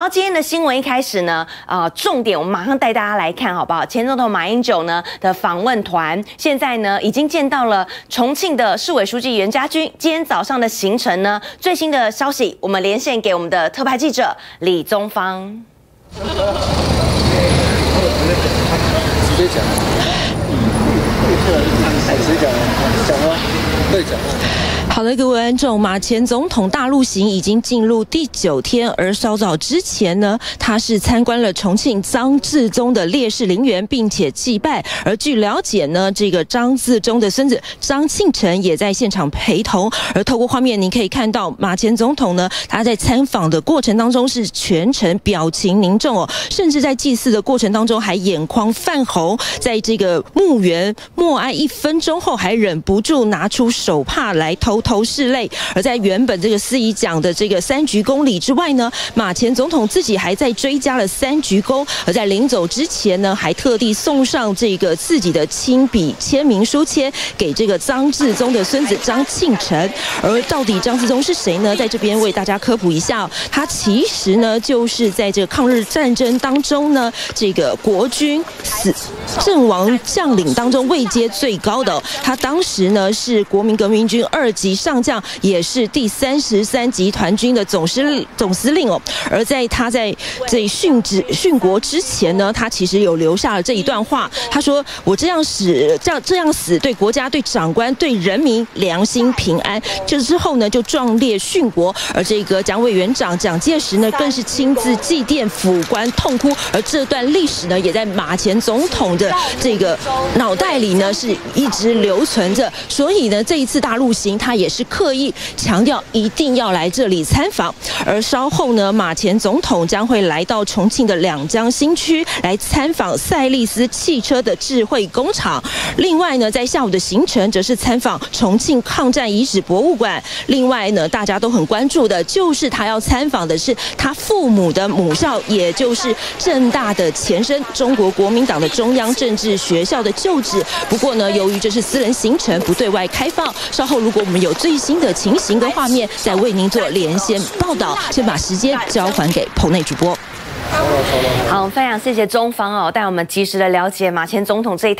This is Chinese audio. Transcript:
然后今天的新闻一开始呢，重点我们马上带大家来看，好不好？前总统马英九呢的访问团，现在呢已经见到了重庆的市委书记袁家军。今天早上的行程呢，最新的消息，我们连线给我们的特派记者李宗芳。好的，各位观众，马前总统大陆行已经进入第9天，而稍早之前呢，他是参观了重庆张自忠的烈士陵园，并且祭拜。而据了解呢，这个张自忠的孙子张庆晨也在现场陪同。而透过画面，您可以看到马前总统呢，他在参访的过程当中是全程表情凝重哦，甚至在祭祀的过程当中还眼眶泛红，在这个墓园默哀1分钟后，还忍不住拿出手帕来偷偷拭泪，而在原本这个司仪讲的这个3鞠躬礼之外呢，马前总统自己还在追加了3鞠躬，而在临走之前呢，还特地送上这个自己的亲笔签名书签给这个张自忠的孙子张庆晨。而到底张自忠是谁呢？在这边为大家科普一下哦，他其实呢就是在这个抗日战争当中呢，这个国军阵亡将领当中位阶最高的哦，他当时呢是国民革命军2级。上将，也是第33集团军的总司令哦。而在他在这殉国之前呢，他其实有留下了这一段话，他说：“我这样死，对国家、对长官、对人民良心平安。”这之后呢，就壮烈殉国。而这个蒋委员长蒋介石呢，更是亲自祭奠抚棺痛哭。而这段历史呢，也在马前总统的这个脑袋里呢，是一直留存着。所以呢，这一次大陆行，他也是刻意强调一定要来这里参访，而稍后呢，马前总统将会来到重庆的两江新区来参访赛力斯汽车的智慧工厂。另外呢，在下午的行程则是参访重庆抗战遗址博物馆。另外呢，大家都很关注的就是他要参访的是他父母的母校，也就是政大的前身中国国民党的中央政治学校的旧址。不过呢，由于这是私人行程，不对外开放。稍后如果我们有最新的情形跟画面，再为您做连线报道。先把时间交还给棚内主播。好，非常谢谢宗芳哦，带我们及时的了解马前总统这一。